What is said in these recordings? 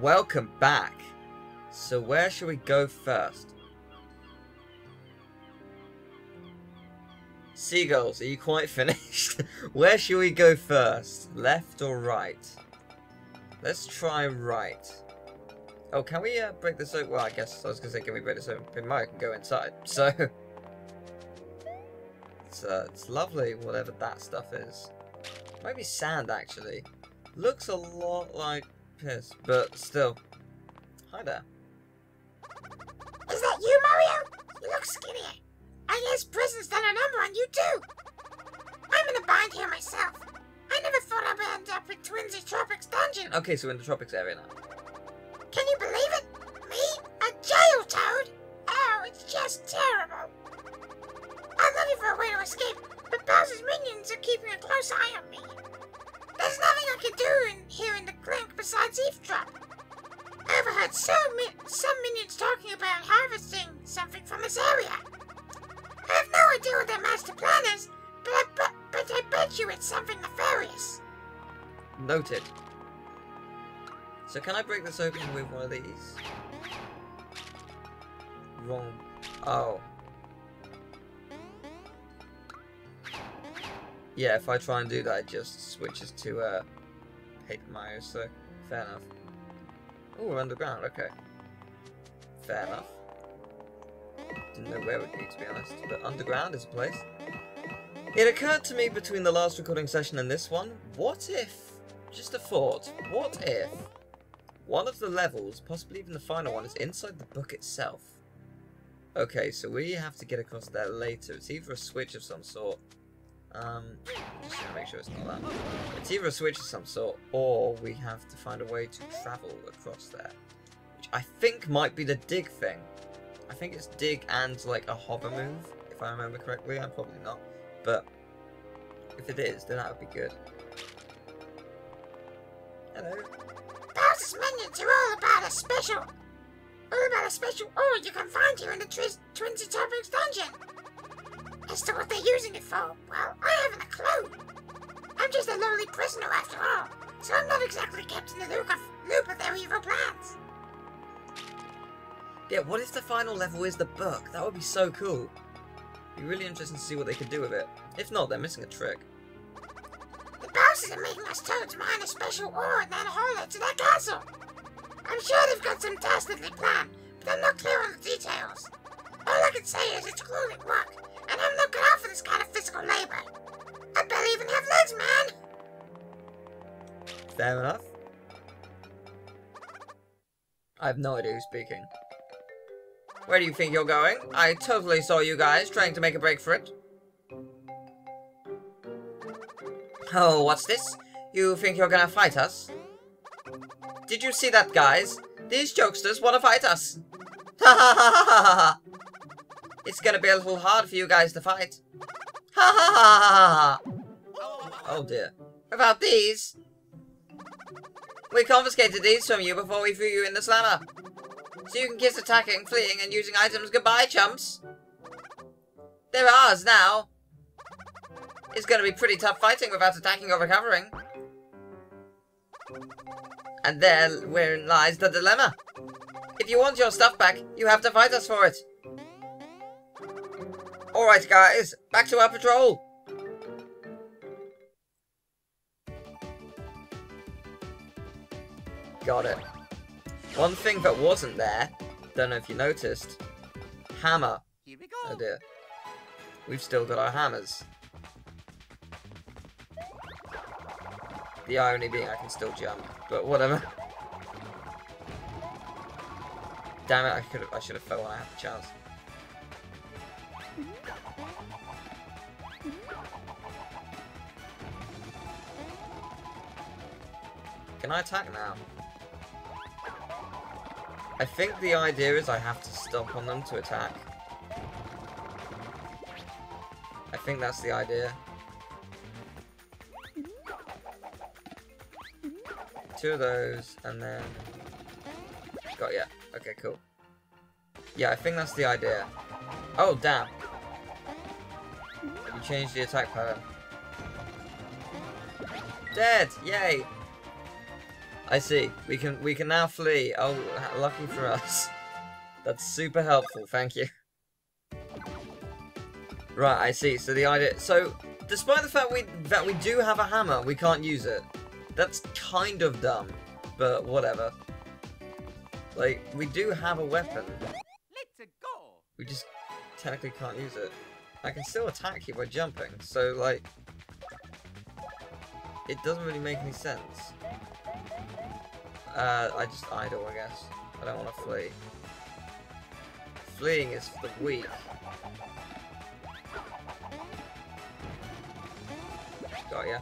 Welcome back. So where should we go first? Seagulls, are you quite finished? Where should we go first? Left or right? Let's try right. Oh, can we break this open? Well, I guess I was going to say, can we break this open? But Mario can go inside, so... it's lovely, whatever that stuff is. Maybe sand, actually. Looks a lot like piss, but still. Hi there. Is that you, Mario? You look skinnier. I guess presents done a number on you too. I'm in a bind here myself. I never thought I'd end up with Twinsy Tropics Dungeon. Okay, so we're in the tropics area now. Can you believe it? Me? A jail toad? Oh, it's just terrible. I'm looking for a way to escape, but Bowser's minions are keeping a close eye on me. There's nothing I can do in here in the clink besides eavesdrop. I overheard some minions talking about harvesting something from this area. I have no idea what their master plan is, but I bet you it's something nefarious. Noted. So can I break this open with one of these? Wrong. Oh. Yeah, if I try and do that, it just switches to Paper Mario, so fair enough. Oh, we're underground, okay. Fair enough. Didn't know where it would be, to be honest, but underground is a place. It occurred to me between the last recording session and this one, what if, just a thought, what if one of the levels, possibly even the final one, is inside the book itself? Okay, so we have to get across there later. It's either a switch of some sort, just to make sure it's not that. It's either a switch of some sort, or we have to find a way to travel across there, which I think might be the dig thing. I think it's dig and like a hover move, if I remember correctly. I'm probably not, but if it is, then that would be good. Hello. Bowser's minions are all about a special ore you can find here in the Twinsy Tropics Dungeon. As to what they're using it for, well, I haven't a clue. I'm just a lowly prisoner after all, so I'm not exactly kept in the loop of their evil plans. Yeah, what if the final level is the book? That would be so cool. It'd be really interesting to see what they could do with it. If not, they're missing a trick. The Bowsers are making us toads mine a special ore and then haul it to their castle. I'm sure they've got some dastardly plan, but I'm not clear on the details. All I can say is it's grueling work, and I'm not cut out for this kind of physical labor. I barely even have legs, man! Fair enough. I have no idea who's speaking. Where do you think you're going? I totally saw you guys trying to make a break for it. Oh, what's this? You think you're gonna fight us? Did you see that, guys? These jokesters wanna fight us! Ha ha ha ha ha ha! It's gonna be a little hard for you guys to fight. Ha ha ha ha ha ha! Oh dear. About these? We confiscated these from you before we threw you in the slammer. So you can kiss attacking, fleeing, and using items goodbye, chumps. They're ours now. It's gonna be pretty tough fighting without attacking or recovering. And there, wherein lies the dilemma. If you want your stuff back, you have to fight us for it. Alright guys, back to our patrol. Got it. One thing that wasn't there, don't know if you noticed, hammer. Here we go. Oh dear. We've still got our hammers. The irony being I can still jump, but whatever. Damn it, I should have fell when I had the chance. Can I attack now? I think the idea is I have to stomp on them to attack. I think that's the idea. Two of those, and then... Got ya. Okay, cool. Yeah, I think that's the idea. Oh, damn. You changed the attack pattern. Dead! Yay! I see. We can now flee. Oh, lucky for us. That's super helpful. Thank you. Right, I see. So the idea. So despite the fact that we do have a hammer, we can't use it. That's kind of dumb, but whatever. Like, we do have a weapon. We just technically can't use it. I can still attack you by jumping, so like, it doesn't really make any sense. I just idle, I guess. I don't want to flee. Fleeing is for the weak. Got ya.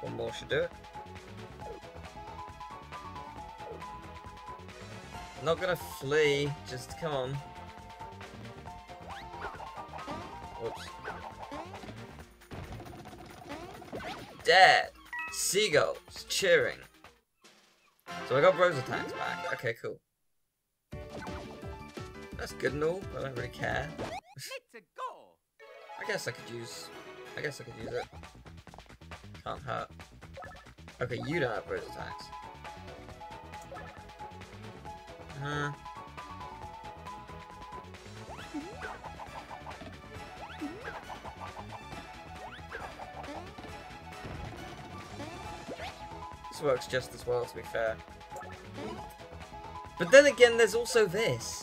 One more should do it. I'm not gonna flee, just come on. Whoops. Dead! Seagulls cheering. So I got Rose attacks back. Okay, cool. That's good and all, but I don't really care. I guess I could use. I guess I could use it. Can't hurt. Okay, you don't have Rose attacks. Uh-huh. This works just as well, to be fair. But then again, there's also this.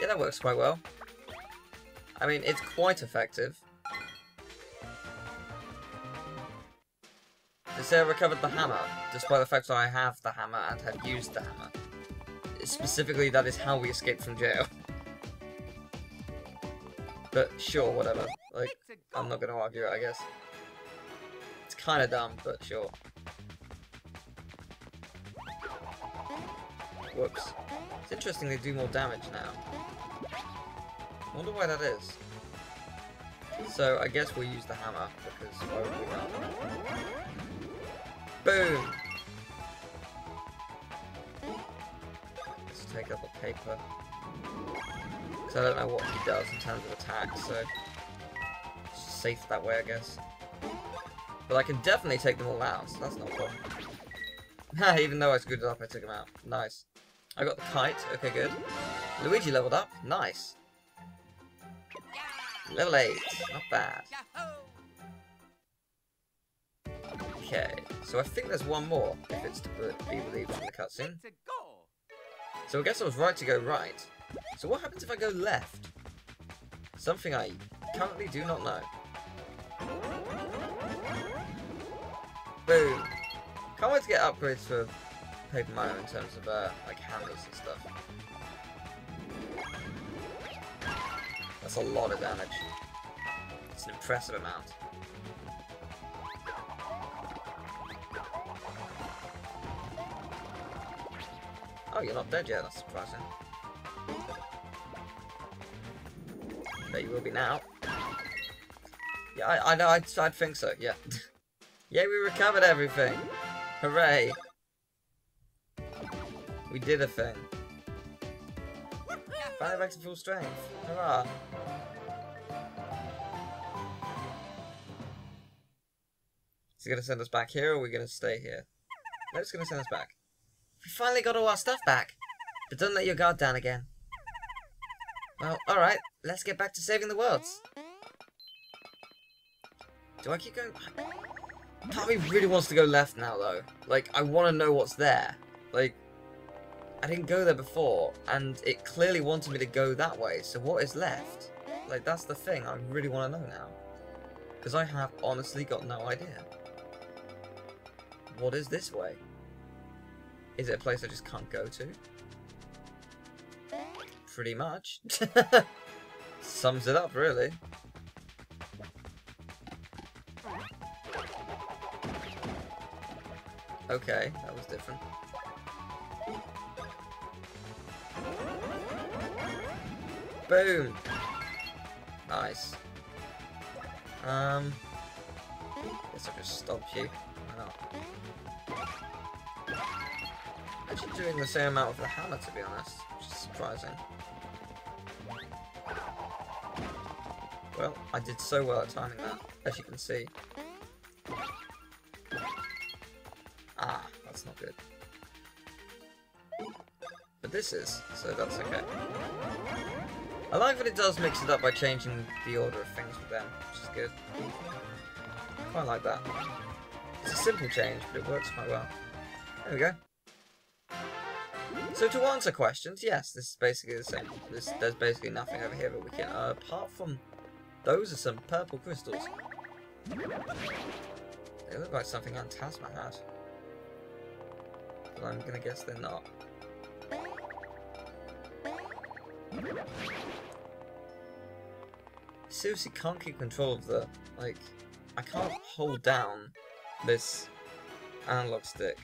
Yeah, that works quite well. I mean, it's quite effective. Does Sarah recovered the hammer, despite the fact that I have the hammer and have used the hammer. Specifically, that is how we escaped from jail. But sure, whatever. Like, I'm not going to argue it, I guess. It's kind of dumb, but sure. Whoops. It's interesting they do more damage now. I wonder why that is. So, I guess we'll use the hammer, because why would we not? Boom! Take up the paper. Because I don't know what he does in terms of attack, so it's just safe that way, I guess. But I can definitely take them all out, so that's not a problem. Nah, even though I screwed it up, I took them out. Nice. I got the kite. Okay, good. Luigi leveled up. Nice. Level 8. Not bad. Okay, so I think there's one more, if it's to be believed from the cutscene. So I guess I was right to go right. So what happens if I go left? Something I currently do not know. Boom. Can't wait to get upgrades for Paper Mario in terms of like hammers and stuff. That's a lot of damage. It's an impressive amount. Oh, you're not dead yet, that's surprising. But you will be now. Yeah, I know, I'd think so, yeah. Yeah, we recovered everything! Hooray! We did a thing. Finally back to full strength. Hurrah! Is he gonna send us back here, or are we gonna stay here? No, it's gonna send us back. We finally got all our stuff back, but don't let your guard down again. Well, alright, let's get back to saving the worlds. Do I keep going? Part of me really wants to go left now, though. Like, I want to know what's there. Like, I didn't go there before, and it clearly wanted me to go that way, so what is left? Like, that's the thing I really want to know now. Because I have honestly got no idea. What is this way? Is it a place I just can't go to? Pretty much. Sums it up, really. Okay, that was different. Boom! Nice. Guess I'll just stomp you. Why not? Actually doing the same amount with the hammer, to be honest, which is surprising. Well, I did so well at timing that, as you can see. Ah, that's not good. But this is, so that's okay. I like that it does mix it up by changing the order of things with them, which is good. I quite like that. It's a simple change, but it works quite well. There we go. So to answer questions, yes, this is basically the same. There's basically nothing over here that we can, apart from those are some purple crystals. They look like something Antasma had. But I'm gonna guess they're not. Seriously can't keep control of the, like, I can't hold down this analog stick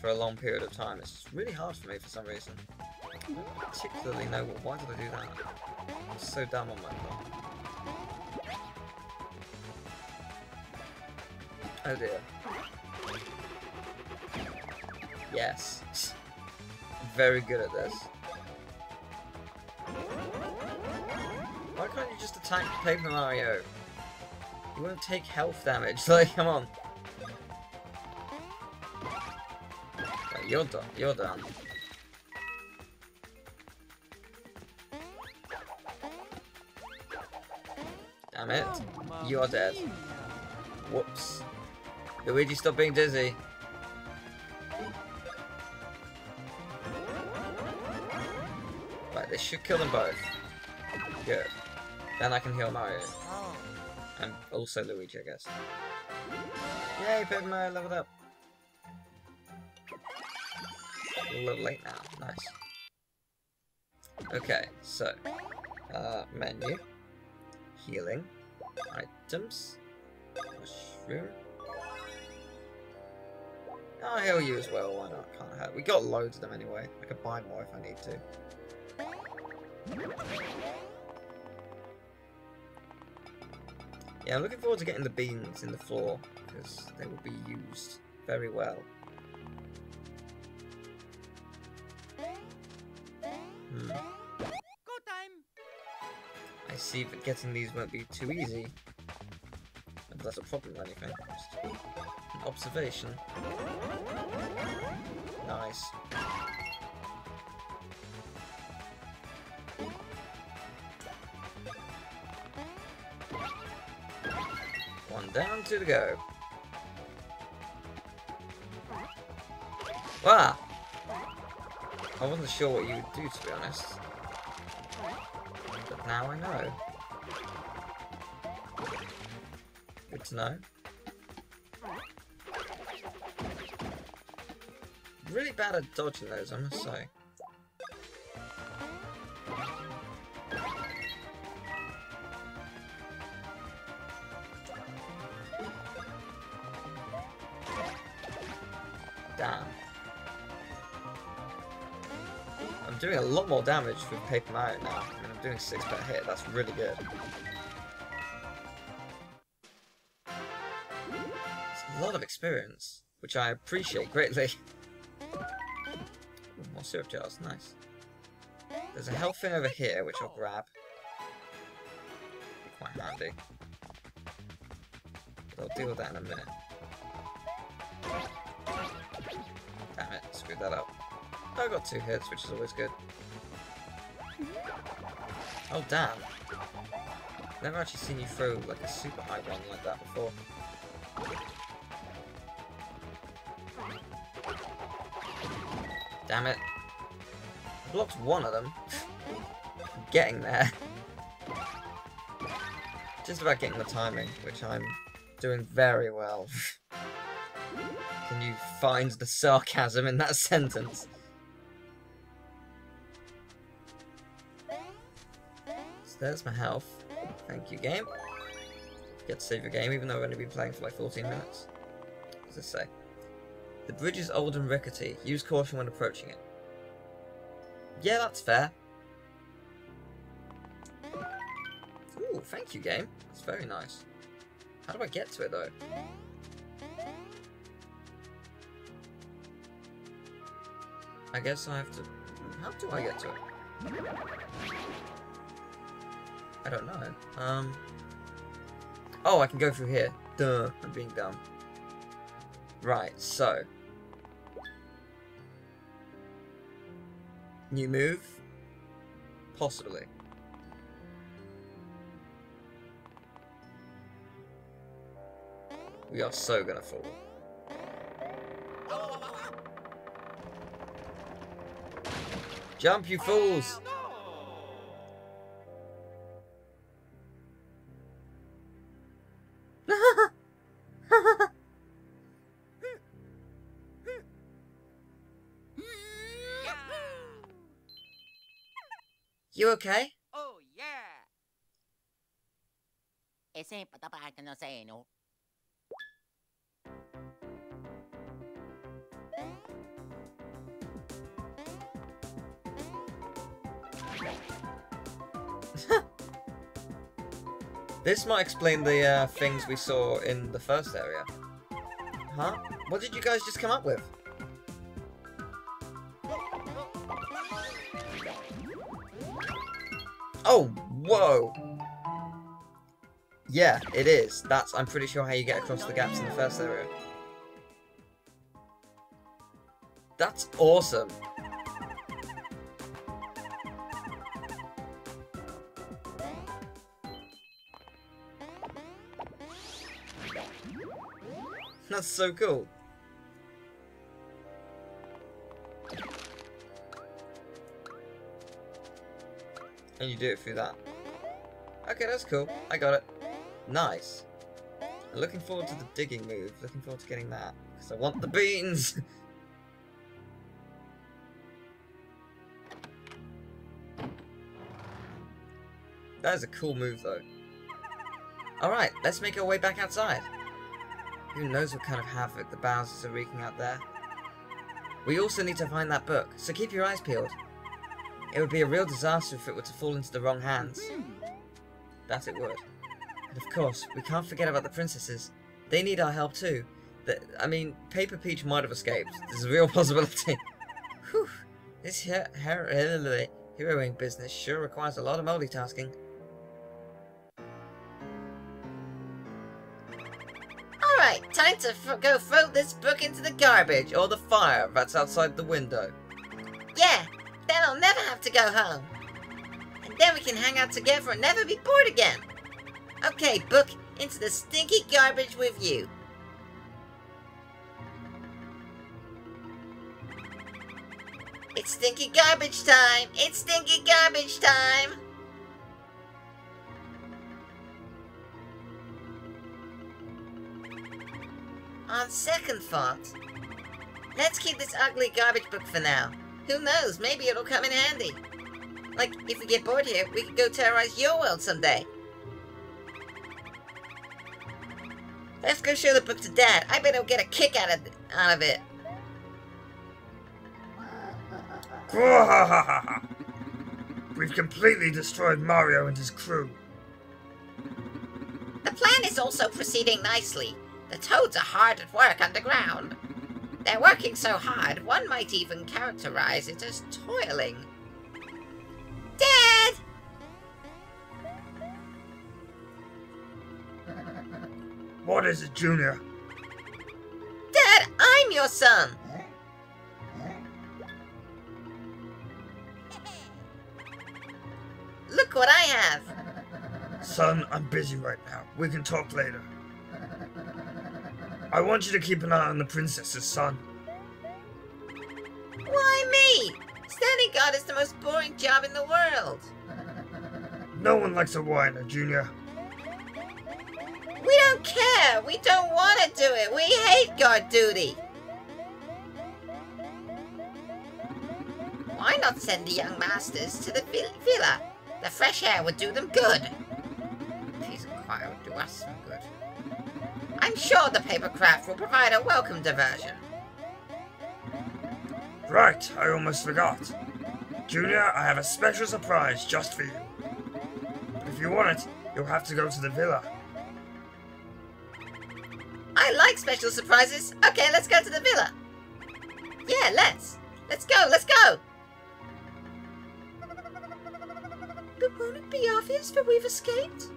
for a long period of time. It's just really hard for me for some reason. I don't particularly know why did I do that? I'm so dumb on my part. Oh dear. Yes. I'm very good at this. Why can't you just attack Paper Mario? You won't take health damage, like, come on. You're done, you're done. Damn it, you are dead. Whoops. Luigi, stop being dizzy. Right, this should kill them both. Good. Then I can heal Mario. And also Luigi, I guess. Yay, Paper Mario leveled up. A little late now, nice. Okay, so, menu, healing, items, mushroom. I'll heal you as well, why not, can't hurt. We got loads of them anyway, I could buy more if I need to. Yeah, I'm looking forward to getting the beans in the floor, because they will be used very well. I see that getting these won't be too easy. If that's a problem or anything. Just an observation. Nice. One down, two to go. Wow! I wasn't sure what you would do, to be honest. But now I know. Good to know. Really bad at dodging those, I must say. Damn. I'm doing a lot more damage with Paper Mario now. I mean, I'm doing 6 per hit, that's really good. It's a lot of experience, which I appreciate greatly. Ooh, more syrup jars, nice. There's a health thing over here, which I'll grab. Be quite handy. But I'll deal with that in a minute. Damn it, screwed that up. I got 2 hits, which is always good. Oh damn! I've never actually seen you throw like a super high one like that before. Damn it! I blocked one of them. Getting there. Just about getting the timing, which I'm doing very well. Can you find the sarcasm in that sentence? There's my health. Thank you, game. Get to save your game, even though I've only been playing for like 14 minutes. What does it say? The bridge is old and rickety. Use caution when approaching it. Yeah, that's fair. Ooh, thank you, game. That's very nice. How do I get to it, though? I guess I have to... How do I get to it? I don't know. Oh, I can go through here. Duh, I'm being dumb. Right, so. New move? Possibly. We are so gonna fall. Jump, you fools! You okay? Oh yeah. This might explain the things we saw in the first area. Huh? What did you guys just come up with? Oh, whoa! Yeah, it is. That's, I'm pretty sure, how you get across the gaps in the first area. That's awesome! That's so cool! And you do it through that. Okay, that's cool. I got it. Nice. I'm looking forward to the digging move. Looking forward to getting that. Because I want the beans! That is a cool move, though. Alright, let's make our way back outside. Who knows what kind of havoc the Bowsers are wreaking out there. We also need to find that book, so keep your eyes peeled. It would be a real disaster if it were to fall into the wrong hands. That it would. And of course, we can't forget about the princesses. They need our help too. I mean, Paper Peach might have escaped. There's a real possibility. Whew. This heroing business sure requires a lot of multitasking. Alright, time to go throw this book into the garbage or the fire that's outside the window. Yeah! Then I'll never have to go home. And then we can hang out together and never be bored again. Okay, book, into the stinky garbage with you. It's stinky garbage time! It's stinky garbage time! On second thought, let's keep this ugly garbage book for now. Who knows, maybe it'll come in handy. Like, if we get bored here, we could go terrorize your world someday. Let's go show the book to Dad. I bet he'll get a kick out of it. We've completely destroyed Mario and his crew. The plan is also proceeding nicely. The toads are hard at work underground. They're working so hard, one might even characterize it as toiling. Dad! What is it, Junior? Dad, I'm your son! Look what I have! Son, I'm busy right now. We can talk later. I want you to keep an eye on the princesses, son. Why me? Standing guard is the most boring job in the world. No one likes a whiner, Junior. We don't care. We don't want to do it. We hate guard duty. Why not send the young masters to the villa? The fresh air would do them good. Peace and quiet would do us some good. I'm sure the paper craft will provide a welcome diversion. Right, I almost forgot. Junior, I have a special surprise just for you. But if you want it, you'll have to go to the villa. I like special surprises. Okay, let's go to the villa. Yeah, let's. Let's go, let's go! But won't it be obvious that we've escaped?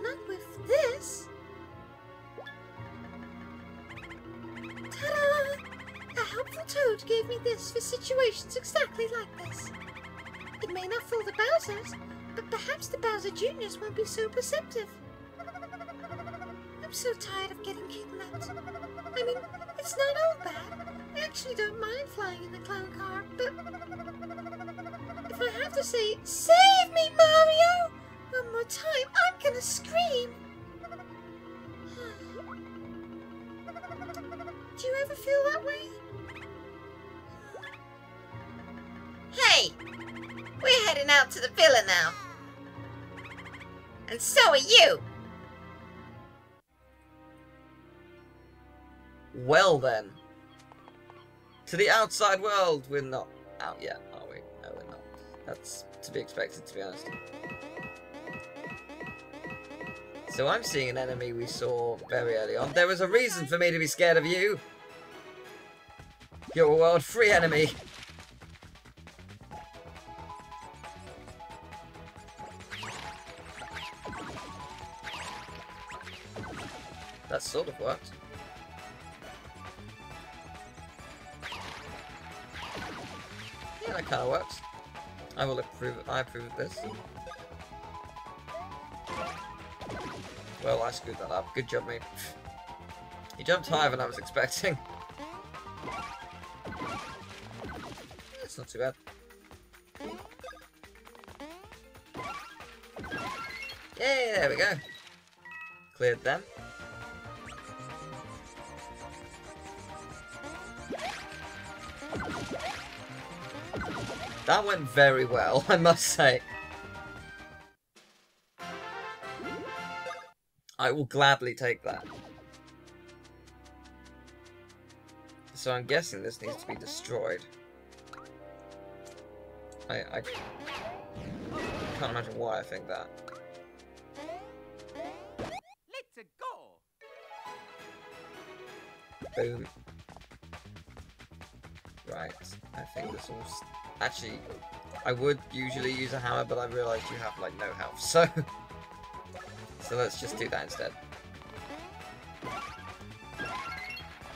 Not with this. Ta-da! A helpful toad gave me this for situations exactly like this. It may not fool the Bowsers, but perhaps the Bowser Juniors won't be so perceptive. I'm so tired of getting kidnapped. I mean, it's not all bad. I actually don't mind flying in the clown car, but if I have to say, save me, Mario, one more time, I'm gonna scream. Do you ever feel that way? Hey, we're heading out to the villa now. And so are you. Well then. To the outside world, we're not out yet, are we? No, we're not. That's to be expected, to be honest. So I'm seeing an enemy we saw very early on. There was a reason for me to be scared of you. You're a world free enemy. That sort of worked. Yeah, that kind of works. I will approve. I approve of this. Well, I screwed that up. Good job, mate. You jumped higher than I was expecting. That's not too bad. Yay! There we go. Cleared them. That went very well, I must say. I will gladly take that. So I'm guessing this needs to be destroyed. I can't imagine why I think that. Let's go. Boom. Right, I think this all... Actually, I would usually use a hammer, but I realised you have, like, no health, so... So let's just do that instead.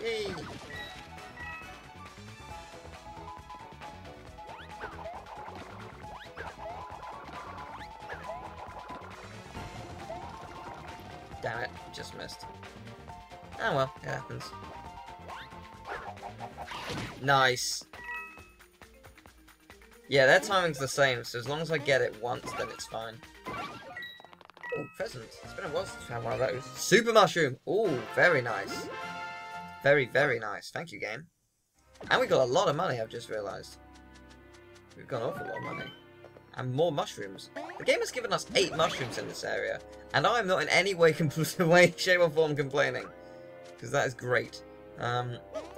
Yay! Damn it, just missed. Oh well, it happens. Nice! Yeah, their timing's the same, so as long as I get it once, then it's fine. Ooh, presents. It's been a while since I had one of those. Super mushroom! Ooh, very nice. Very, very nice. Thank you, game. And we got a lot of money, I've just realised. We've got an awful lot of money. And more mushrooms. The game has given us 8 mushrooms in this area, and I'm not in any way, shape or form complaining. Because that is great.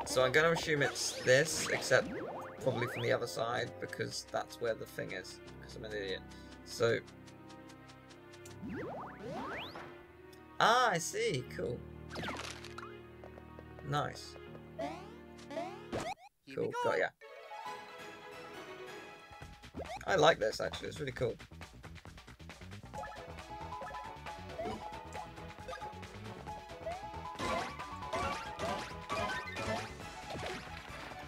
So I'm going to assume it's this, except... probably from the other side, because that's where the thing is, because I'm an idiot. So... Ah, I see, cool. Nice. Cool, got ya. I like this, actually, it's really cool.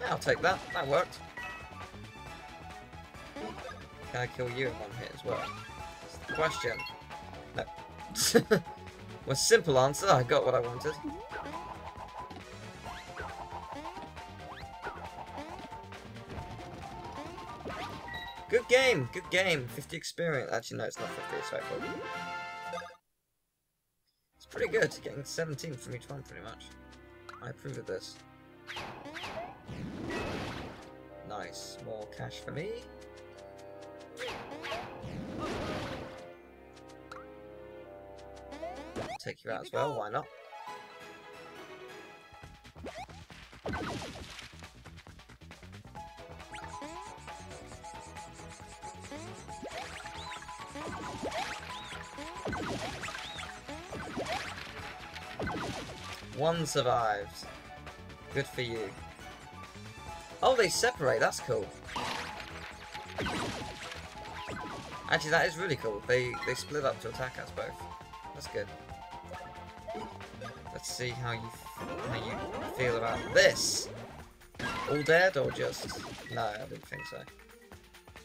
I'll take that, that worked. Can I kill you in one hit as well? That's the question. No. Well, simple answer, I got what I wanted. Good game, good game. 50 experience. Actually, no, it's not 50, it's right. It's pretty good, getting 17 from each one, pretty much. I approve of this. Nice, more cash for me. I'll take you out as well, why not? One survives. Good for you. Oh, they separate, that's cool. Actually, that is really cool. They split up to attack us both. That's good. Let's see how you feel about this. All dead or just? No, I didn't think so.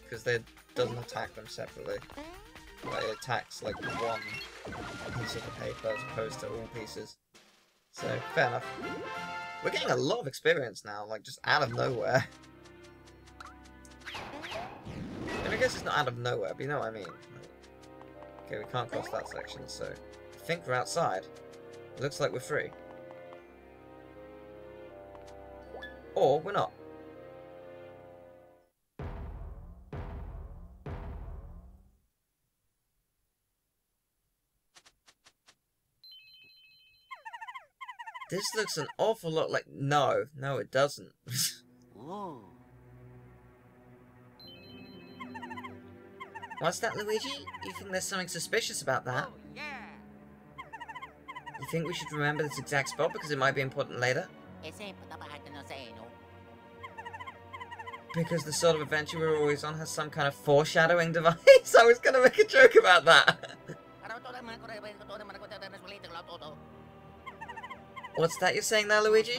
Because they doesn't attack them separately. Like, it attacks like one piece of the paper as opposed to all pieces. So fair enough. We're getting a lot of experience now, like just out of nowhere. I guess it's not out of nowhere, but you know what I mean. Okay, we can't cross that section, so I think we're outside. It looks like we're free. Or we're not. This looks an awful lot like... No, no it doesn't. Whoa. What's that, Luigi? You think there's something suspicious about that? Oh, yeah. You think we should remember this exact spot because it might be important later? Because the sort of adventure we're always on has some kind of foreshadowing device? I was gonna make a joke about that! What's that you're saying there, Luigi?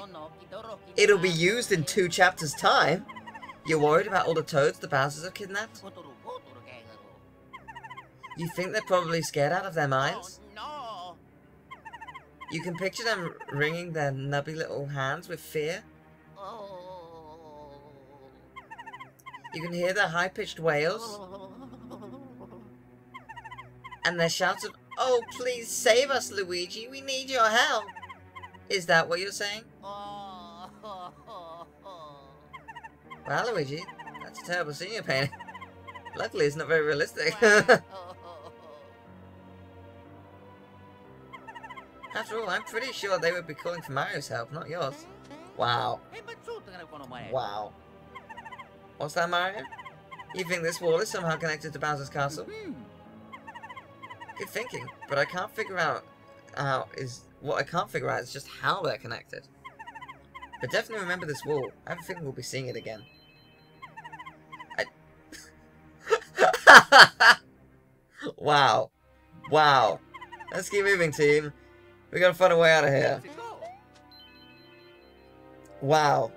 It'll be used in 2 chapters' time! You're worried about all the toads the Bowsers have kidnapped? You think they're probably scared out of their minds? Oh, no. You can picture them wringing their nubby little hands with fear. Oh. You can hear their high-pitched wails. Oh. And their shouts of, "Oh, please save us, Luigi, we need your help." Is that what you're saying? Oh. Wow, Luigi, that's a terrible scene you're painting. Luckily, it's not very realistic. After all, I'm pretty sure they would be calling for Mario's help, not yours. Wow. Wow. What's that, Mario? You think this wall is somehow connected to Bowser's castle? Good thinking, but I can't figure out what I can't figure out is just how they're connected. But definitely remember this wall. I have a feeling we'll be seeing it again. Wow. Wow. Let's keep moving, team. We gotta find a way out of here. Wow.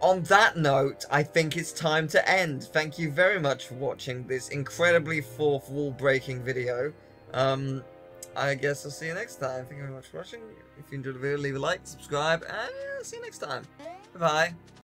On that note, I think it's time to end. Thank you very much for watching this incredibly fourth wall breaking video. I guess I'll see you next time. Thank you very much for watching. If you enjoyed the video, leave a like, subscribe, and I'll see you next time. Bye-bye.